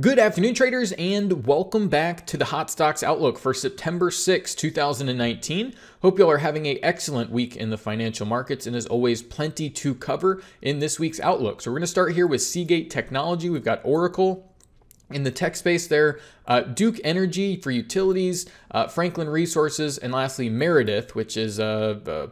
Good afternoon, traders, and welcome back to the Hot Stocks Outlook for September 6, 2019. Hope y'all are having an excellent week in the financial markets, and as always, plenty to cover in this week's Outlook. So we're going to start here with Seagate Technology. We've got Oracle in the tech space there, Duke Energy for utilities, Franklin Resources, and lastly Meredith, which is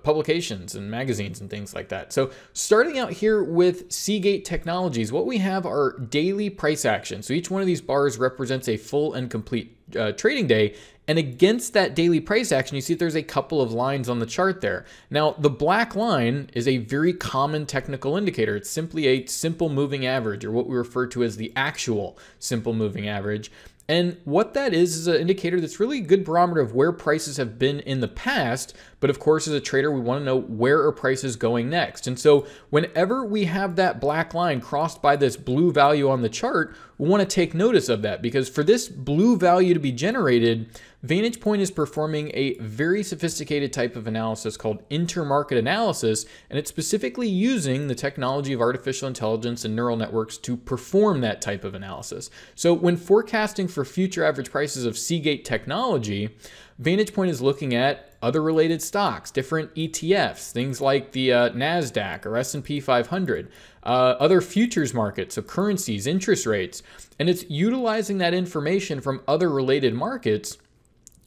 publications and magazines and things like that. So starting out here with Seagate Technologies, what we have are daily price action. So each one of these bars represents a full and complete trading day. And against that daily price action, you see there's a couple of lines on the chart there. Now, the black line is a very common technical indicator. It's simply a simple moving average, or what we refer to as the actual simple moving average. And what that is an indicator that's really a good barometer of where prices have been in the past. But of course, as a trader, we want to know where are prices going next. And so whenever we have that black line crossed by this blue value on the chart, we want to take notice of that, because for this blue value to be generated, VantagePoint is performing a very sophisticated type of analysis called intermarket analysis, and it's specifically using the technology of artificial intelligence and neural networks to perform that type of analysis. So when forecasting for future average prices of Seagate Technology, VantagePoint is looking at other related stocks, different ETFs, things like the NASDAQ or S&P 500, other futures markets, so currencies, interest rates, and it's utilizing that information from other related markets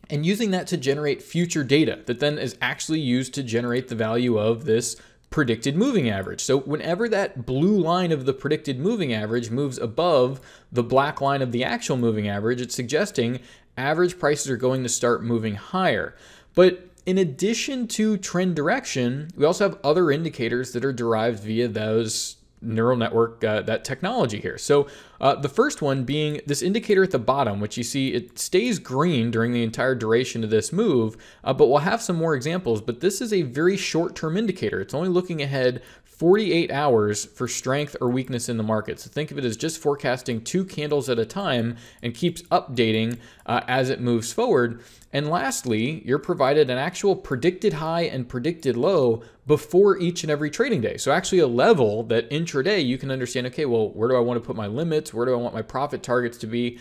and using that to generate future data that then is actually used to generate the value of this predicted moving average. So whenever that blue line of the predicted moving average moves above the black line of the actual moving average, it's suggesting average prices are going to start moving higher. But in addition to trend direction, we also have other indicators that are derived via those neural network, that technology here. So the first one being this indicator at the bottom, which you see it stays green during the entire duration of this move, but we'll have some more examples. But this is a very short-term indicator. It's only looking ahead 48 hours for strength or weakness in the market. So think of it as just forecasting two candles at a time and keeps updating as it moves forward. And lastly, you're provided an actual predicted high and predicted low before each and every trading day. So actually a level that intraday you can understand, okay, well, where do I want to put my limits? Where do I want my profit targets to be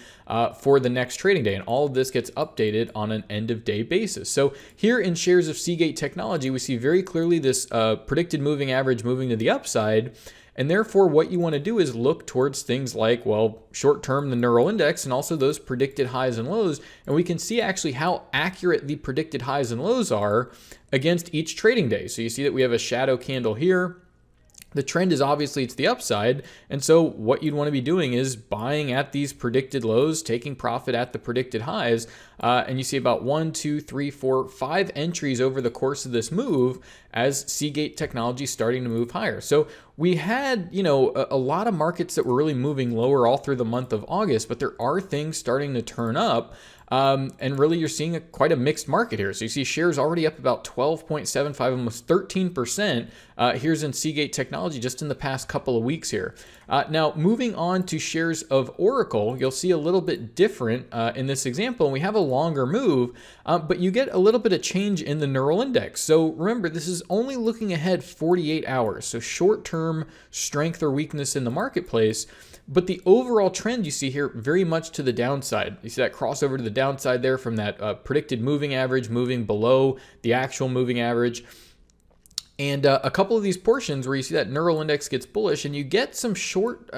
for the next trading day? And all of this gets updated on an end of day basis. So here in shares of Seagate Technology, we see very clearly this predicted moving average moving to the upside. And therefore, what you want to do is look towards things like, well, short-term, the neural index, and also those predicted highs and lows. And we can see actually how accurate the predicted highs and lows are against each trading day. So you see that we have a shadow candle here. The trend is obviously it's the upside. And so what you'd want to be doing is buying at these predicted lows, taking profit at the predicted highs. And you see about 1, 2, 3, 4, 5 entries over the course of this move as Seagate Technology starting to move higher. So we had, you know, a lot of markets that were really moving lower all through the month of August, but there are things starting to turn up. And really you're seeing quite a mixed market here. So you see shares already up about 12.75, almost 13%. Here's in Seagate Technology just in the past couple of weeks here. Now moving on to shares of Oracle, you'll see a little bit different in this example. And we have a longer move, but you get a little bit of change in the neural index. So remember, this is only looking ahead 48 hours. So short-term strength or weakness in the marketplace. But the overall trend you see here very much to the downside. You see that crossover to the downside there from that predicted moving average moving below the actual moving average. And a couple of these portions where you see that neural index gets bullish and you get some short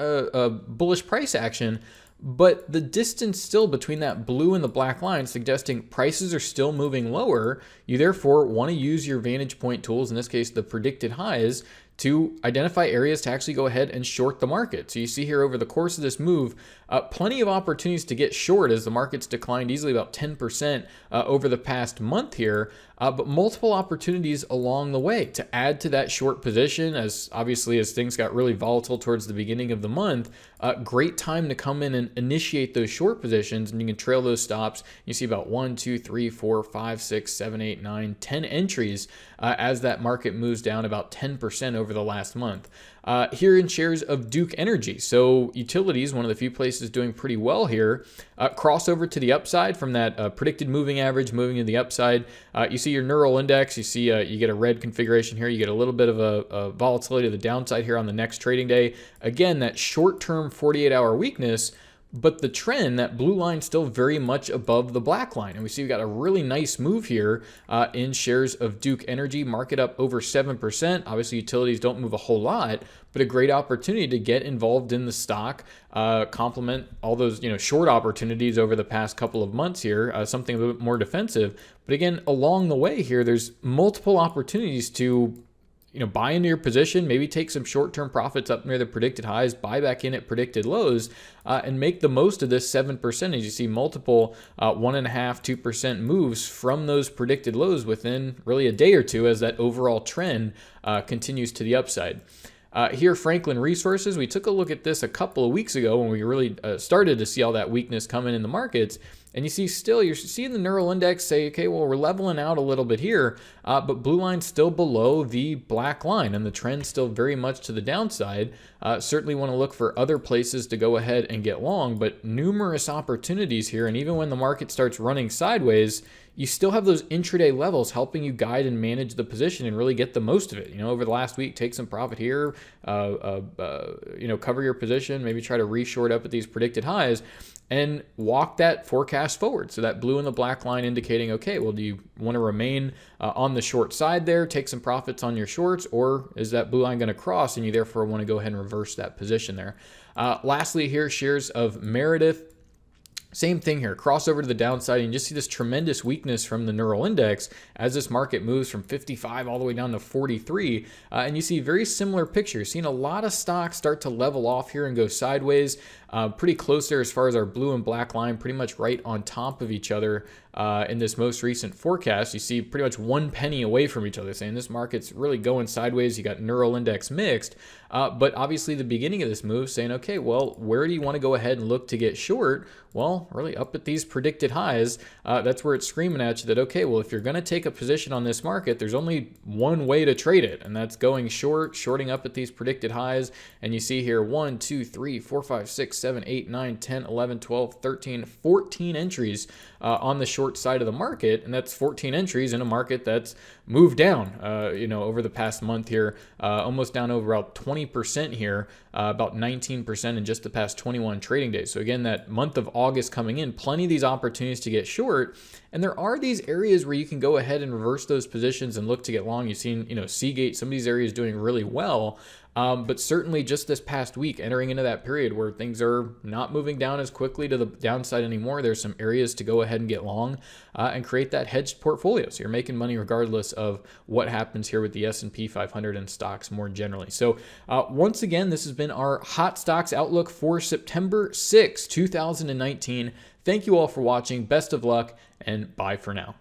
bullish price action, but the distance still between that blue and the black line suggesting prices are still moving lower. You therefore want to use your VantagePoint tools, in this case the predicted highs, to identify areas to actually go ahead and short the market. So you see here over the course of this move, plenty of opportunities to get short as the market's declined easily about 10% over the past month here, but multiple opportunities along the way to add to that short position as obviously as things got really volatile towards the beginning of the month, great time to come in and initiate those short positions and you can trail those stops. You see about 1, 2, 3, 4, 5, 6, 7, 8, 9, 10 entries as that market moves down about 10% over the last month. Here in shares of Duke Energy. So utilities, one of the few places doing pretty well here, crossover to the upside from that predicted moving average moving to the upside. You see your neural index, you see you get a red configuration here, you get a little bit of a volatility to the downside here on the next trading day. Again, that short-term 48-hour weakness, But the trend, that blue line, still very much above the black line. And we see we got a really nice move here in shares of Duke Energy, market up over 7%. Obviously, utilities don't move a whole lot, but a great opportunity to get involved in the stock, complement all those short opportunities over the past couple of months here, something a little bit more defensive. But again, along the way here, there's multiple opportunities to buy into your position, maybe take some short-term profits up near the predicted highs, buy back in at predicted lows, and make the most of this 7%. As you see multiple 1.5%, 2% moves from those predicted lows within really a day or two as that overall trend continues to the upside. Here, Franklin Resources, we took a look at this a couple of weeks ago when we really started to see all that weakness coming in the markets. And you see still, you're seeing the neural index say, okay, well, we're leveling out a little bit here, but blue line's still below the black line and the trend's still very much to the downside. Certainly want to look for other places to go ahead and get long, but numerous opportunities here. And even when the market starts running sideways, you still have those intraday levels helping you guide and manage the position and really get the most of it. Over the last week, take some profit here, cover your position, maybe try to re-short up at these predicted highs, and walk that forecast forward. So that blue and the black line indicating, okay, well, do you want to remain on the short side there, take some profits on your shorts, or is that blue line going to cross and you therefore want to go ahead and reverse that position there? Lastly here, shares of Meredith. Same thing here, cross over to the downside and you just see this tremendous weakness from the neural index as this market moves from 55 all the way down to 43. And you see very similar picture. You're seeing a lot of stocks start to level off here and go sideways, pretty close there as far as our blue and black line, pretty much right on top of each other. In this most recent forecast, you see pretty much 1 penny away from each other, saying this market's really going sideways. You got neural index mixed, but obviously the beginning of this move saying, okay, well, where do you want to go ahead and look to get short? Well, really up at these predicted highs, that's where it's screaming at you that, okay, well, if you're going to take a position on this market, there's only one way to trade it, and that's going short, shorting up at these predicted highs. And you see here 1, 2, 3, 4, 5, 6, 7, 8, 9, 10, 11, 12, 13, 14 entries on the short side of the market, and that's 14 entries in a market that's moved down over the past month here, almost down over about 20% here, about 19% in just the past 21 trading days. So again, that month of August coming in, plenty of these opportunities to get short, and there are these areas where you can go ahead and reverse those positions and look to get long. You've seen Seagate, some of these areas doing really well. But certainly just this past week, entering into that period where things are not moving down as quickly to the downside anymore, there's some areas to go ahead and get long and create that hedged portfolio. So you're making money regardless of what happens here with the S&P 500 and stocks more generally. So once again, this has been our Hot Stocks Outlook for September 6, 2019. Thank you all for watching. Best of luck and bye for now.